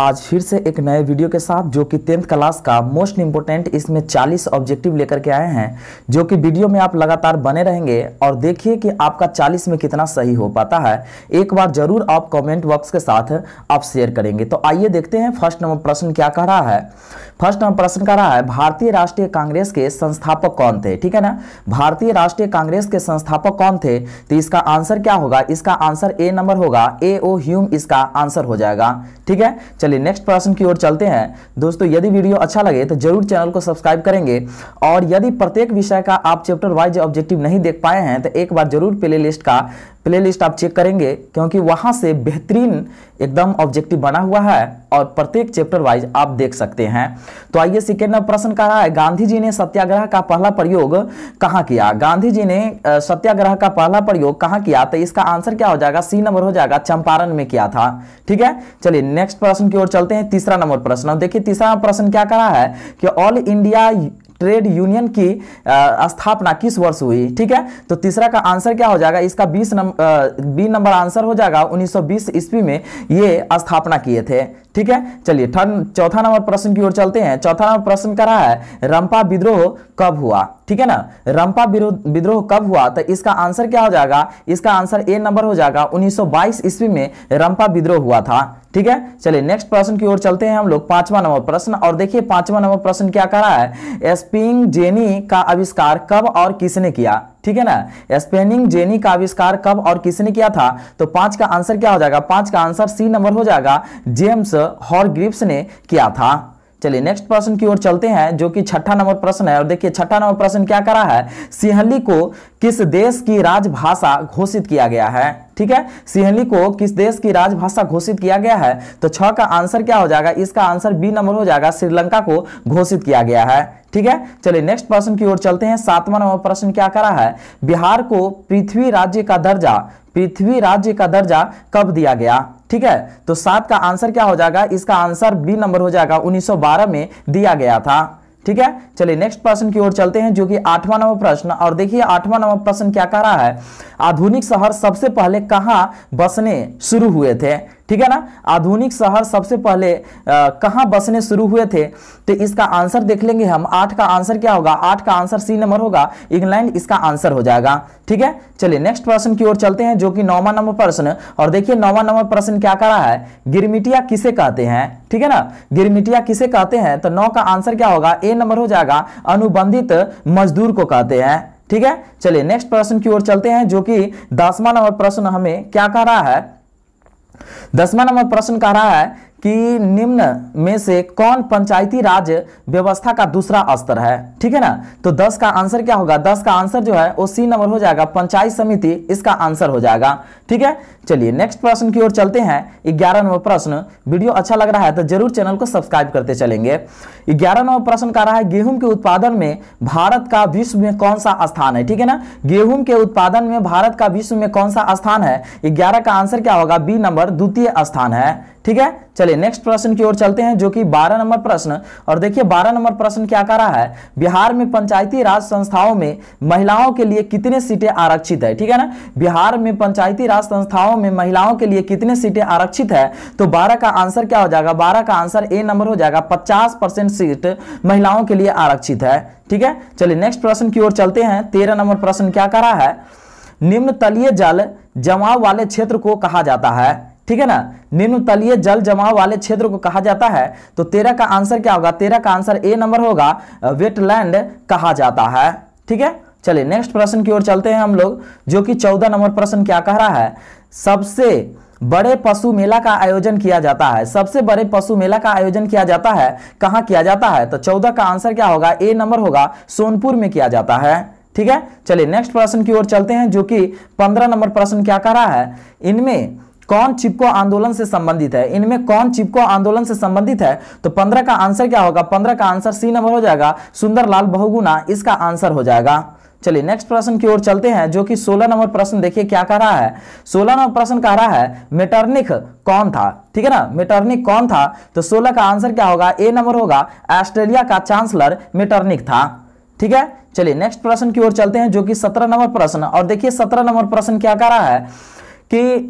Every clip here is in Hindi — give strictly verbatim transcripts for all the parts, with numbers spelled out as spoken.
आज फिर से एक नए वीडियो के साथ जो कि टेंथ क्लास का मोस्ट इम्पोर्टेंट इसमें चालीस ऑब्जेक्टिव लेकर के आए हैं, जो कि वीडियो में आप लगातार बने रहेंगे और देखिए कि आपका चालीस में कितना सही हो पाता है। एक बार जरूर आप कमेंट बॉक्स के साथ आप शेयर करेंगे। तो आइए देखते हैं फर्स्ट नंबर प्रश्न क्या कह रहा है। फर्स्ट नंबर प्रश्न कह रहा है भारतीय राष्ट्रीय कांग्रेस के संस्थापक कौन थे। ठीक है ना, भारतीय राष्ट्रीय कांग्रेस के संस्थापक कौन थे, तो इसका आंसर क्या होगा, इसका आंसर ए नंबर होगा, ए ओ ह्यूम इसका आंसर हो जाएगा। ठीक है, चलिए नेक्स्ट प्रश्न की ओर चलते हैं। दोस्तों यदि वीडियो अच्छा लगे तो जरूर चैनल को सब्सक्राइब करेंगे और यदि प्रत्येक विषय का आप चैप्टर वाइज ऑब्जेक्टिव नहीं देख पाए हैं तो एक बार जरूर प्लेलिस्ट का प्लेलिस्ट आप चेक करेंगे, क्योंकि वहां से बेहतरीन एकदम ऑब्जेक्टिव बना हुआ है और प्रत्येक चैप्टर वाइज आप देख सकते हैं। तो आइए सेकेंड प्रश्न का रहा है, गांधी जी ने सत्याग्रह का पहला प्रयोग कहां किया। गांधी जी ने सत्याग्रह का पहला प्रयोग कहां किया, तो इसका आंसर क्या हो जाएगा, सी नंबर हो जाएगा, चंपारण में किया था। ठीक है, चलिए नेक्स्ट प्रश्न की ओर चलते हैं। तीसरा नंबर प्रश्न, देखिए तीसरा प्रश्न क्या कह रहा है कि ऑल इंडिया ट्रेड यूनियन की स्थापना किस वर्ष हुई। ठीक है, तो तीसरा का आंसर क्या हो जाएगा, इसका बीस नंबर बी नंबर आंसर हो जाएगा, उन्नीस सौ बीस ईस्वी में ये स्थापना किए थे। ठीक है, चलिए चौथा नंबर प्रश्न की ओर चलते हैं। चौथा नंबर प्रश्न कह रहा है रंपा विद्रोह कब हुआ। ठीक है ना, रंपा विद्रोह कब हुआ, तो इसका आंसर क्या हो जाएगा, इसका आंसर ए नंबर हो जाएगा, उन्नीस सौ बाईस ईस्वी में रंपा विद्रोह हुआ था। ठीक है, चलिए नेक्स्ट प्रश्न की ओर चलते हैं हम लोग, पांचवा नंबर प्रश्न। और देखिए पांचवा नंबर प्रश्न क्या कह रहा है, स्पिनिंग जेनी का आविष्कार कब और किसने किया। ठीक है ना, स्पिनिंग जेनी का आविष्कार कब और किसने किया था, तो पांच का आंसर क्या हो जाएगा, पांच का आंसर सी नंबर हो जाएगा, जेम्स हारग्रीव्स ने किया था। चलिए नेक्स्ट प्रश्न की ओर चलते हैं जो कि छठा नंबर प्रश्न है। और देखिए छठा नंबर प्रश्न क्या कह रहा है, सिंहली को किस देश की राजभाषा घोषित किया गया है। ठीक है, सिंहली को किस देश की राजभाषा घोषित किया गया है, तो छह का आंसर क्या हो जाएगा, इसका आंसर बी नंबर हो जाएगा, श्रीलंका को घोषित किया गया है। ठीक है, चलिए नेक्स्ट प्रश्न की ओर चलते हैं। सातवां नंबर प्रश्न क्या कह रहा है, बिहार को पृथ्वी राज्य का दर्जा पृथ्वी राज्य का दर्जा कब दिया गया। ठीक है, तो सात का आंसर क्या हो जाएगा, इसका आंसर बी नंबर हो जाएगा, उन्नीस सौ बारह में दिया गया था। ठीक है, चलिए नेक्स्ट प्रश्न की ओर चलते हैं जो कि आठवां नंबर प्रश्न। और देखिए आठवां नंबर प्रश्न क्या कह रहा है, आधुनिक शहर सबसे पहले कहां बसने शुरू हुए थे। ठीक है ना, आधुनिक शहर सबसे पहले कहां बसने शुरू हुए थे, तो इसका आंसर देख लेंगे हम। आठ का आंसर क्या होगा, आठ का आंसर सी नंबर होगा, इंग्लैंड इसका आंसर हो जाएगा। ठीक है, चलिए नेक्स्ट प्रश्न की ओर चलते हैं जो कि नौवां नंबर प्रश्न। और देखिए नौवां नंबर प्रश्न क्या कह रहा है, गिरमिटिया किसे कहते हैं। ठीक है ना, गिरमिटिया किसे कहते हैं, तो नौ का आंसर क्या होगा, ए नंबर हो जाएगा, अनुबंधित मजदूर को कहते हैं। ठीक है, चलिए नेक्स्ट प्रश्न की ओर चलते हैं जो कि दसवां नंबर प्रश्न हमें क्या कह रहा है। दसवां नंबर प्रश्न कह रहा है कि निम्न में से कौन पंचायती राज व्यवस्था का दूसरा स्तर है। ठीक है ना, तो दस का आंसर क्या होगा, दस का आंसर जो है वो सी नंबर हो जाएगा, पंचायत समिति इसका आंसर हो जाएगा। ठीक है, चलिए नेक्स्ट प्रश्न की ओर चलते हैं। ग्यारह नंबर प्रश्न, वीडियो अच्छा लग रहा है तो जरूर चैनल को सब्सक्राइब करते चलेंगे। ग्यारह नंबर प्रश्न कह रहा है, गेहूं के उत्पादन में भारत का विश्व में कौन सा स्थान है। ठीक है ना, गेहूं के उत्पादन में भारत का विश्व में कौन सा स्थान है, ग्यारह का आंसर क्या होगा, बी नंबर, द्वितीय स्थान है। ठीक है, चलिए नेक्स्ट प्रश्न की ओर चलते हैं जो कि बारह नंबर प्रश्न। और देखिए बारह नंबर प्रश्न क्या कह रहा है, बिहार में पंचायती राज संस्थाओं में महिलाओं के लिए कितने सीटें आरक्षित है। ठीक है ना, बिहार में पंचायती राज संस्थाओं में महिलाओं के लिए कितने सीटें आरक्षित है, तो बारह का आंसर क्या हो जाएगा, बारह का आंसर ए नंबर हो जाएगा, पचास परसेंट सीट महिलाओं के लिए आरक्षित है। ठीक है, चलिए नेक्स्ट प्रश्न की ओर चलते हैं। तेरह नंबर प्रश्न क्या कह रहा है, निम्न तलीय जल जमाव वाले क्षेत्र को कहा जाता है। ठीक है ना, निम्न तलीय जल जमाव वाले क्षेत्र को कहा जाता है, तो तेरह का आंसर क्या होगा, तेरह का आंसर ए नंबर होगा, वेटलैंड कहा जाता है। ठीक है, चलिए नेक्स्ट प्रश्न की ओर चलते हैं हम लोग जो कि चौदह नंबर प्रश्न क्या कह रहा है, सबसे बड़े पशु मेला का आयोजन किया जाता है। सबसे बड़े पशु मेला का आयोजन किया जाता है, कहाँ किया जाता है, तो चौदह का आंसर क्या होगा, ए नंबर होगा, सोनपुर में किया जाता है। ठीक है, चलिए नेक्स्ट प्रश्न की ओर चलते हैं जो कि पंद्रह नंबर प्रश्न क्या कह रहा है, इनमें कौन चिपको आंदोलन से संबंधित है। इनमें कौन चिपको आंदोलन से संबंधित है, तो पंद्रह का आंसर क्या होगा, पंद्रह का आंसर सी नंबर हो जाएगा, सुंदरलाल बहुगुणा इसका आंसर हो जाएगा। चलिए नेक्स्ट प्रश्न की ओर चलते हैं जो कि सोलह नंबर प्रश्न, देखिए क्या कह रहा है। सोलह नंबर प्रश्न कह रहा है, मेटर्निख कौन था। ठीक है ना, मेटर्निख कौन था, तो सोलह का आंसर क्या होगा, ए नंबर होगा, ऑस्ट्रेलिया का चांसलर मेटर्निख था। ठीक है, चलिए नेक्स्ट प्रश्न की ओर चलते हैं जो कि सत्रह नंबर प्रश्न। और देखिए सत्रह नंबर प्रश्न क्या कह रहा है कि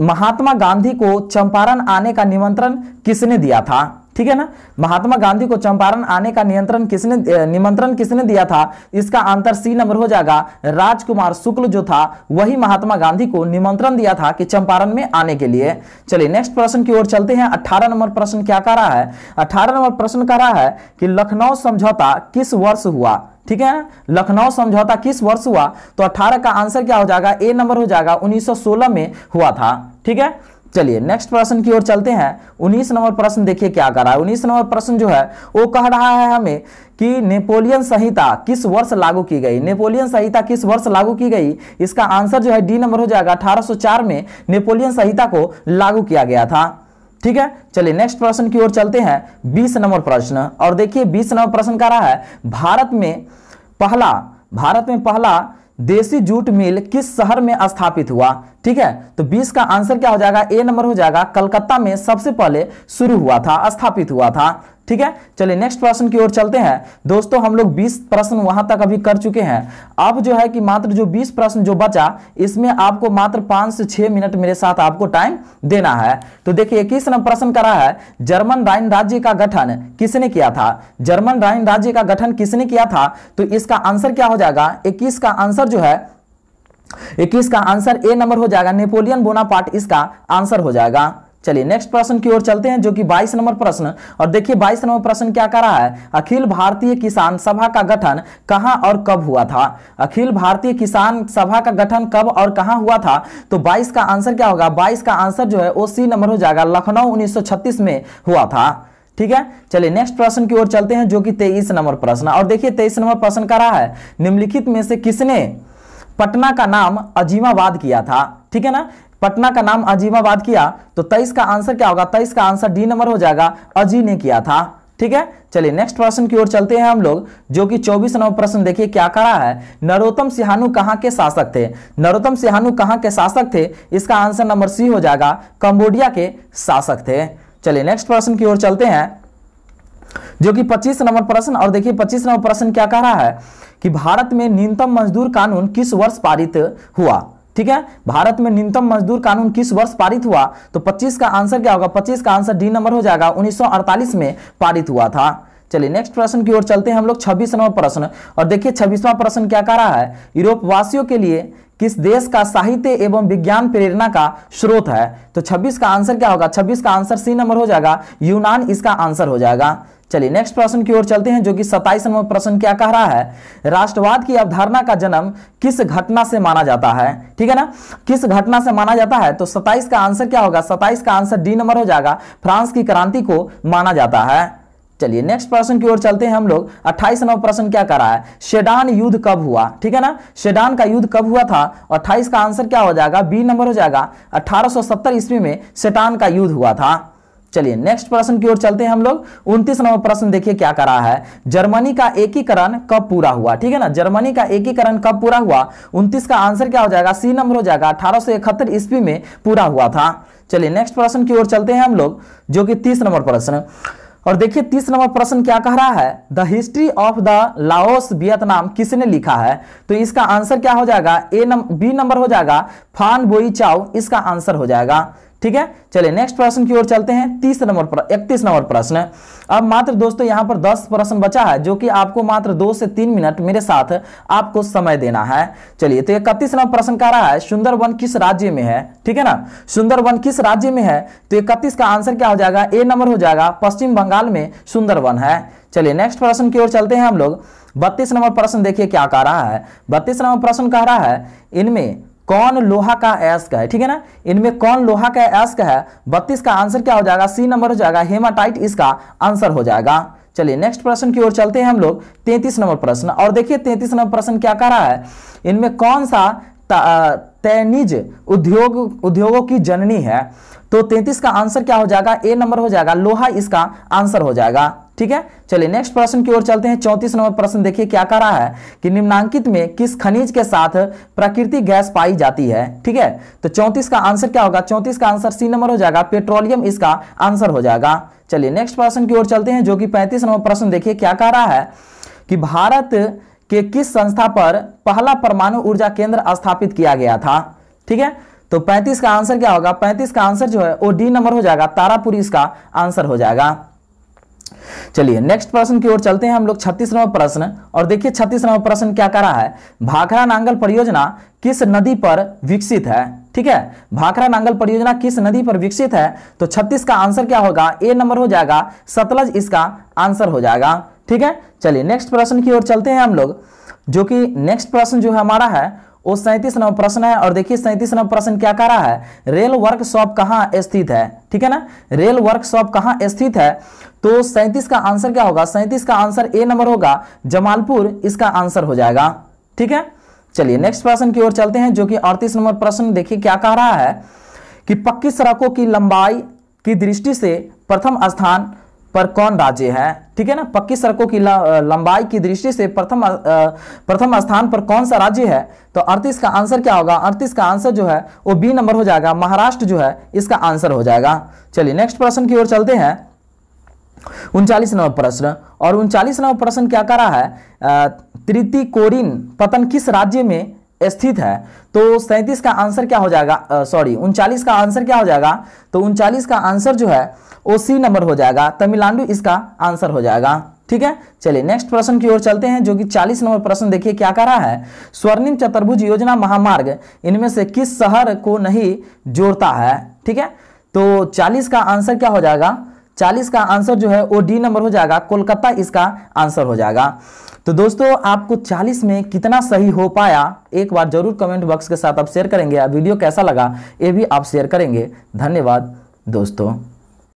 महात्मा गांधी को चंपारण आने का निमंत्रण किसने दिया था? ठीक है ना, महात्मा गांधी को चंपारण आने का नियंत्रण किसने निमंत्रण किसने दिया था? इसका आंसर सी नंबर हो जाएगा। राजकुमार शुक्ल जो था वही महात्मा गांधी को निमंत्रण दिया था कि चंपारण में आने के लिए। चलिए नेक्स्ट प्रश्न की ओर चलते हैं। अठारह नंबर प्रश्न क्या कह रहा है? अठारह नंबर प्रश्न कह रहा है कि लखनऊ समझौता किस वर्ष हुआ? ठीक है ना, लखनऊ समझौता किस वर्ष हुआ? तो अठारह का आंसर क्या हो जाएगा? ए नंबर हो जाएगा, उन्नीस सौ सोलह में हुआ था। ठीक है, चलिए नेक्स्ट प्रश्न की ओर चलते हैं। उन्नीस नंबर प्रश्न देखिए क्या कर रहा है। उन्नीस नंबर प्रश्न जो है वो कह रहा है हमें कि नेपोलियन संहिता किस वर्ष लागू की गई? नेपोलियन संहिता किस वर्ष लागू की गई? इसका आंसर जो है डी नंबर हो जाएगा, अठारह सौ चार में नेपोलियन संहिता को लागू किया गया था। ठीक है, चलिए नेक्स्ट प्रश्न की ओर चलते हैं। बीस नंबर प्रश्न, और देखिए बीस नंबर प्रश्न कह रहा है भारत में पहला भारत में पहला देसी जूट मिल किस शहर में स्थापित हुआ? ठीक है, तो बीस का आंसर क्या हो जाएगा? ए नंबर हो जाएगा, कलकत्ता में सबसे पहले शुरू हुआ था, स्थापित हुआ था। ठीक है, चलिए नेक्स्ट प्रश्न की ओर चलते हैं। दोस्तों हम लोग बीस प्रश्न वहां तक अभी कर चुके हैं। अब जो है कि मात्र जो बीस प्रश्न जो बचा, इसमें आपको मात्र पांच से छह मिनट मेरे साथ आपको टाइम देना है। तो देखिए इक्कीस नंबर प्रश्न करा है, जर्मन राइन राज्य का गठन किसने किया था? जर्मन राइन राज्य का गठन किसने किया था? तो इसका आंसर क्या हो जाएगा? इक्कीस का आंसर जो है इक्कीस का आंसर ए नंबर हो जाएगा, नेपोलियन बोनापार्ट इसका आंसर हो जाएगा। चलिए नेक्स्ट प्रश्न की ओर चलते हैं जो कि बाईस नंबर प्रश्न, और देखिए बाईस नंबर प्रश्न क्या कह रहा है? अखिल भारतीय किसान सभा का गठन कहां और कब हुआ था? अखिल भारतीय किसान सभा का गठन कब और कहां हुआ था? तो बाईस का आंसर क्या होगा? बाईस का आंसर जो है वो सी नंबर हो जाएगा, लखनऊ उन्नीस सौ छत्तीस में हुआ था। ठीक है, चलिए नेक्स्ट प्रश्न की ओर चलते हैं जो कि तेईस नंबर प्रश्न, और देखिए तेईस नंबर प्रश्न कह रहा है, निम्नलिखित में से किसने पटना का नाम अजीमाबाद किया था? ठीक है ना, पटना का नाम अजीमाबाद किया, तो तेईस का आंसर क्या होगा? तेईस का आंसर डी नंबर हो जाएगा, अजी ने किया था। ठीक है, चलिए नेक्स्ट प्रश्न की ओर चलते हैं हम लोग जो कि चौबीस नंबर प्रश्न, देखिए क्या कर रहा है? नरोत्तम सिहानूक कहाँ के शासक थे? नरोत्तम सिहानूक कहाँ के शासक थे? इसका आंसर नंबर सी हो जाएगा, कंबोडिया के शासक थे। चलिए नेक्स्ट प्रश्न की ओर चलते हैं जो कि पच्चीस नंबर प्रश्न, और देखिए पच्चीस नंबर प्रश्न क्या कह रहा है कि भारत में न्यूनतम मजदूर कानून किस वर्ष पारित हुआ? ठीक है, भारत में न्यूनतम मजदूर कानून किस वर्ष पारित हुआ? तो पच्चीस का आंसर क्या होगा? पच्चीस का आंसर डी नंबर हो जाएगा, उन्नीस सौ अड़तालीस में पारित हुआ था। चलिए नेक्स्ट प्रश्न की ओर चलते हैं हम लोग छब्बीस नंबर प्रश्न, और देखिए छब्बीसवां प्रश्न क्या कह रहा है? यूरोप वासियों के लिए किस देश का साहित्य एवं विज्ञान प्रेरणा का स्रोत है? तो छब्बीस का आंसर क्या होगा? छब्बीस का आंसर सी नंबर हो जाएगा, यूनान इसका आंसर हो जाएगा। चलिए नेक्स्ट प्रश्न की ओर चलते हैं जो कि सत्ताईस नंबर प्रश्न क्या कह रहा है? राष्ट्रवाद की अवधारणा का जन्म किस घटना से माना जाता है? ठीक है ना, किस घटना से माना जाता है? तो सत्ताईस का आंसर क्या होगा? सत्ताईस का आंसर डी नंबर हो जाएगा, फ्रांस की क्रांति को माना जाता है। चलिए नेक्स्ट प्रश्न की ओर चलते हैं हम लोग। अट्ठाईस नंबर प्रश्न क्या कर रहा है? सेडान युद्ध कब हुआ? ठीक है ना, सेडान का युद्ध कब हुआ था? अट्ठाईस का आंसर क्या हो जाएगा? बी नंबर हो जाएगा, अठारह सौ सत्तर ईस्वी में सेडान का युद्ध हुआ था। चलिए नेक्स्ट प्रश्न की ओर चलते हैं हम लोग। उनतीस नंबर प्रश्न देखिए क्या कर रहा है? जर्मनी का एकीकरण कब पूरा हुआ? ठीक है ना, जर्मनी का एकीकरण कब पूरा हुआ? उनतीस का आंसर क्या हो जाएगा? सी नंबर हो जाएगा, अठारह सौ इकहत्तर ईस्वी में पूरा हुआ था। चलिए नेक्स्ट प्रश्न की ओर चलते हैं हम लोग जो कि तीस नंबर प्रश्न, और देखिए तीस नंबर प्रश्न क्या कह रहा है? The history of the Laos Vietnam किसने लिखा है? तो इसका आंसर क्या हो जाएगा? ए नंबर बी नंबर हो जाएगा, फान बोई चाउ इसका आंसर हो जाएगा। ठीक है, चलिए नेक्स्ट प्रश्न की ओर चलते हैं। तीस नंबर इकतीस नंबर प्रश्न, अब मात्र दोस्तों यहां पर दस प्रश्न बचा है जो कि आपको मात्र दो से तीन मिनट मेरे साथ आपको समय देना है। चलिए, तो इकतीस नंबर प्रश्न कह रहा है सुंदरवन किस राज्य में है? ठीक है ना, सुंदरवन किस राज्य में है? तो इकतीस का आंसर क्या हो जाएगा? ए नंबर हो जाएगा, पश्चिम बंगाल में सुंदरवन है। चलिए नेक्स्ट प्रश्न की ओर चलते हैं हम लोग। बत्तीस नंबर प्रश्न देखिए क्या कह रहा है? बत्तीस नंबर प्रश्न कह रहा है, इनमें कौन लोहा का अयस्क है? ठीक है ना, इनमें कौन लोहा का अयस्क है? बत्तीस का आंसर क्या हो जाएगा? सी नंबर हो जाएगा, हेमाटाइट इसका आंसर हो जाएगा। चलिए नेक्स्ट प्रश्न की ओर चलते हैं हम लोग। तैंतीस नंबर प्रश्न, और देखिए तैंतीस नंबर प्रश्न क्या कह रहा है? इनमें कौन सा तैनिज उद्योग उद्योगों की जननी है? तो तैंतीस का आंसर क्या हो जाएगा? ए नंबर हो जाएगा, लोहा इसका आंसर हो जाएगा। ठीक है, चलिए नेक्स्ट प्रश्न की ओर चलते हैं। चौंतीस नंबर प्रश्न देखिए क्या कह रहा है कि निम्नांकित में किस खनिज के साथ प्राकृतिक गैस पाई जाती है? ठीक है, तो चौंतीस का आंसर क्या होगा? चौंतीस का आंसर सी नंबर हो जाएगा, पेट्रोलियम इसका आंसर हो जाएगा। चलिए नेक्स्ट प्रश्न की ओर चलते हैं जो कि पैंतीस नंबर प्रश्न देखिए क्या कह रहा है कि भारत के किस संस्था पर पहला परमाणु ऊर्जा केंद्र स्थापित किया गया था? ठीक है, तो पैंतीस का आंसर क्या होगा, पैंतीस का आंसर जो है वो डी नंबर हो जाएगा, तारापुरी इसका आंसर हो जाएगा। चलिए नेक्स्ट प्रश्न की ओर चलते हैं हम लोग, छत्तीसवां प्रश्न। और देखिए छत्तीसवां प्रश्न क्या कह रहा है, भाखड़ा नांगल परियोजना किस नदी पर विकसित है। ठीक है, भाखड़ा नांगल परियोजना किस नदी पर विकसित है, तो छत्तीस का आंसर क्या होगा, ए नंबर हो जाएगा सतलज, इसका आंसर हो जाएगा। ठीक है, चलिए नेक्स्ट प्रश्न की ओर चलते हैं हम लोग, जो कि नेक्स्ट प्रश्न जो हमारा है वो सैंतीसवां प्रश्न है। और देखिए सैंतीसवां प्रश्न क्या कह रहा है, रेल वर्कशॉप कहाँ स्थित है। ठीक है ना, रेल वर्कशॉप कहाँ स्थित है, तो सैंतीस का आंसर क्या होगा, सैंतीस का आंसर ए नंबर होगा, जमालपुर इसका आंसर हो जाएगा। ठीक है, चलिए नेक्स्ट प्रश्न की ओर चलते हैं, जो कि अड़तीस नंबर प्रश्न। देखिए क्या कह रहा है कि पक्की सड़कों की लंबाई की दृष्टि से प्रथम स्थान पर कौन राज्य है। ठीक है ना, पक्की सड़कों की लंबाई की दृष्टि से प्रथम प्रथम स्थान पर कौन सा राज्य है, तो अड़तीस का आंसर क्या होगा, अड़तीस का आंसर जो है वो बी नंबर हो जाएगा, महाराष्ट्र जो है इसका आंसर हो जाएगा। चलिए नेक्स्ट प्रश्न की ओर चलते हैं, उनचालीस नंबर प्रश्न। और उनचालीस नंबर प्रश्न क्या कह रहा है, त्रितिकोरिन पतन किस राज्य में स्थित है, तो सैंतीस का आंसर क्या हो जाएगा, सॉरी उनचालीस का आंसर क्या हो जाएगा, तो उनचालीस का आंसर जो है ओ सी नंबर हो जाएगा, तमिलनाडु इसका आंसर हो जाएगा। ठीक है, चलिए नेक्स्ट प्रश्न की ओर चलते हैं, जो कि चालीस नंबर प्रश्न। देखिए क्या कह रहा है, स्वर्णिम चतुर्भुज योजना महामार्ग इनमें से किस शहर को नहीं जोड़ता है। ठीक है, तो चालीस का आंसर क्या हो जाएगा, चालीस का आंसर जो है वो डी नंबर हो जाएगा, कोलकाता इसका आंसर हो जाएगा। तो दोस्तों आपको चालीस में कितना सही हो पाया एक बार जरूर कमेंट बॉक्स के साथ आप शेयर करेंगे, या वीडियो कैसा लगा ये भी आप शेयर करेंगे। धन्यवाद दोस्तों।